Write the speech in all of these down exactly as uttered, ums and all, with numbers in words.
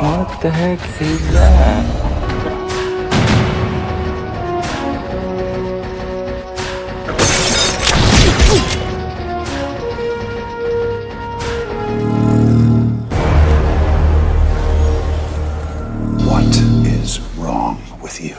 What the heck is that? What is wrong with you?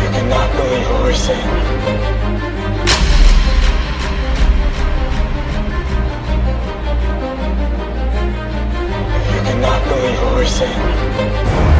I cannot believe what we're saying.